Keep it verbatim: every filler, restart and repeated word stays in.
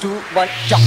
two, one, jump.